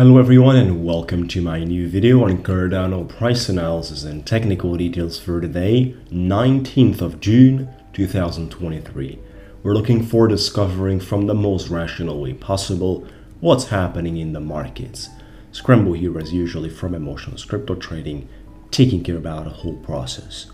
Hello everyone and welcome to my new video on Cardano price analysis and technical details for today, 19th of June 2023. We're looking for discovering from the most rational way possible what's happening in the markets. Scramble here as usually from emotionless crypto trading, taking care about the whole process.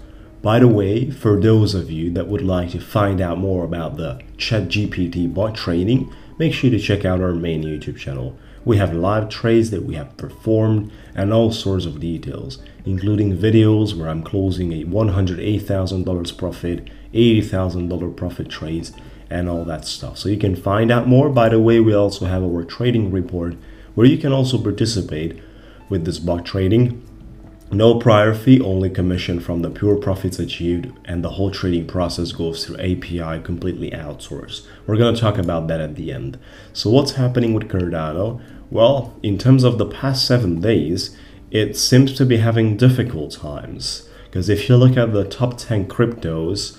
By the way, for those of you that would like to find out more about the ChatGPT bot trading, make sure to check out our main YouTube channel. We have live trades that we have performed and all sorts of details, including videos where I'm closing a $108,000 profit, $80,000 profit trades, and all that stuff. So you can find out more. By the way, we also have our trading report where you can also participate with this bot trading. No prior fee, only commission from the pure profits achieved, and the whole trading process goes through API, completely outsourced. We're going to talk about that at the end. So what's happening with Cardano? Well, in terms of the past 7 days, it seems to be having difficult times, because if you look at the top 10 cryptos,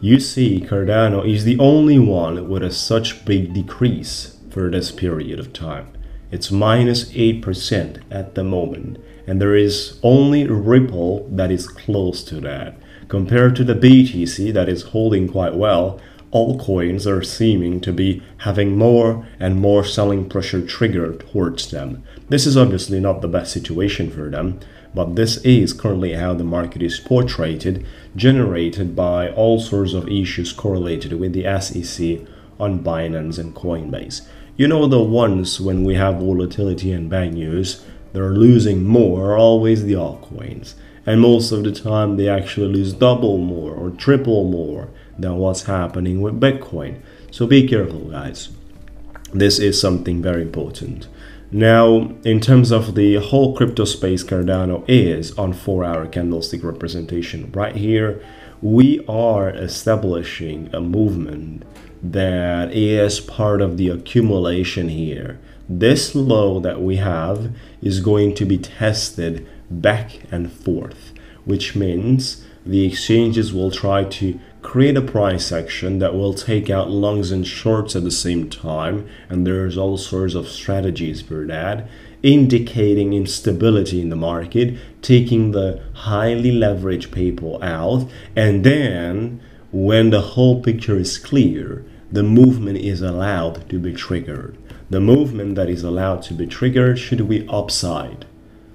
you see Cardano is the only one with a such big decrease for this period of time. It's minus 8% at the moment, and there is only Ripple that is close to that. Compared to the BTC that is holding quite well, altcoins are seeming to be having more and more selling pressure triggered towards them. This is obviously not the best situation for them, but this is currently how the market is portrayed, generated by all sorts of issues correlated with the SEC on Binance and Coinbase. You know, the ones when we have volatility and bad news, they're losing more are always the altcoins. And most of the time they actually lose double more or triple more than what's happening with Bitcoin. So be careful, guys. This is something very important. Now, in terms of the whole crypto space, Cardano is on 4-hour candlestick representation right here. We are establishing a movement that is part of the accumulation here. This low that we have is going to be tested back and forth, which means the exchanges will try to create a price action that will take out longs and shorts at the same time, and there's all sorts of strategies for that, indicating instability in the market, taking the highly leveraged people out, and then when the whole picture is clear, the movement is allowed to be triggered. The movement that is allowed to be triggered should be upside.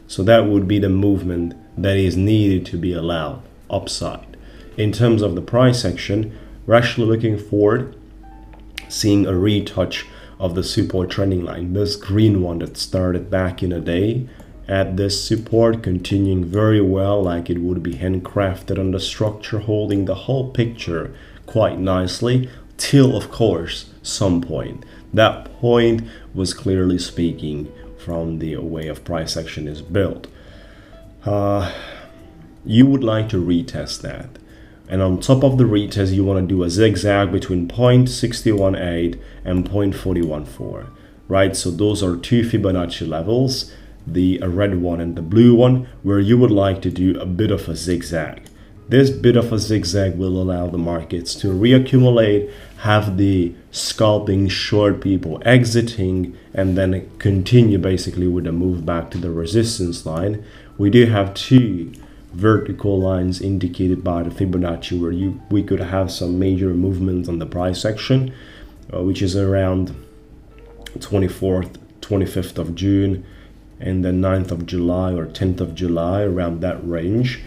So that would be the movement that is needed to be allowed, upside. In terms of the price action, we're actually looking forward, seeing a retouch of the support trending line. This green one that started back in a day at this support, continuing very well, like it would be handcrafted on the structure, holding the whole picture quite nicely, till of course some point. That point was clearly speaking from the way of price action is built. You would like to retest that, and on top of the retest you want to do a zigzag between 0.618 and 0.414, right? So those are two Fibonacci levels, the red one and the blue one, where you would like to do a bit of a zigzag. This bit of a zigzag will allow the markets to reaccumulate, have the scalping short people exiting, and then continue basically with a move back to the resistance line. We do have two vertical lines indicated by the Fibonacci where we could have some major movements on the price action, which is around 24th, 25th of June, and the 9th of July or 10th of July, around that range.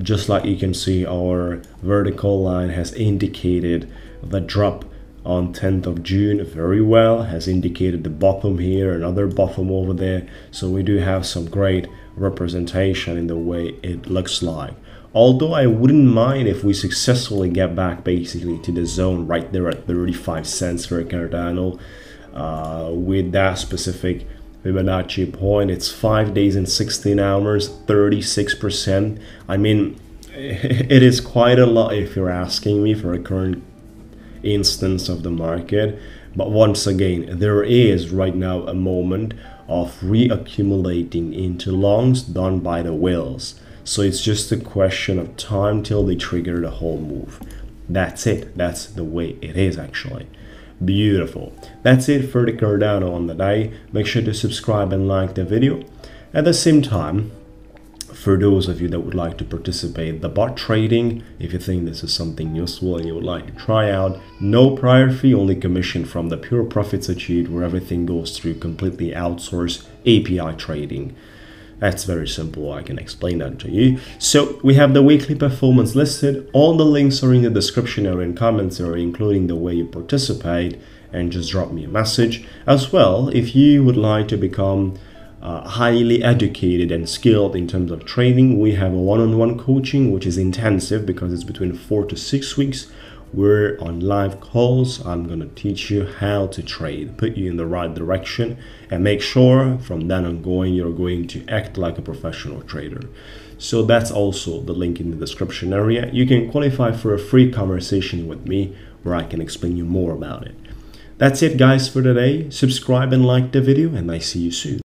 Just like you can see, our vertical line has indicated the drop on 10th of June very well, has indicated the bottom here, another bottom over there. So we do have some great representation in the way it looks like. Although I wouldn't mind if we successfully get back basically to the zone right there at 35 cents for Cardano with that specific Fibonacci point. It's 5 days and 16 hours, 36%. I mean, it is quite a lot if you're asking me for a current instance of the market. But once again, there is right now a moment of reaccumulating into longs done by the whales. So it's just a question of time till they trigger the whole move. That's it. That's the way it is actually. Beautiful. That's it for the Cardano on the day. Make sure to subscribe and like the video. At the same time, for those of you that would like to participate in the bot trading, if you think this is something useful and you would like to try out, no prior fee, only commission from the pure profits achieved, where everything goes through completely outsourced API trading. That's very simple, I can explain that to you. So we have the weekly performance listed. All the links are in the description or in comments area, including the way you participate, and just drop me a message. As well, if you would like to become highly educated and skilled in terms of trading, we have a one-on-one coaching, which is intensive because it's between 4 to 6 weeks. We're on live calls. I'm gonna teach you how to trade, put you in the right direction, and make sure from then on going you're going to act like a professional trader. So that's also the link in the description area. You can qualify for a free conversation with me where I can explain you more about it. That's it, guys, for today. Subscribe and like the video, and I see you soon.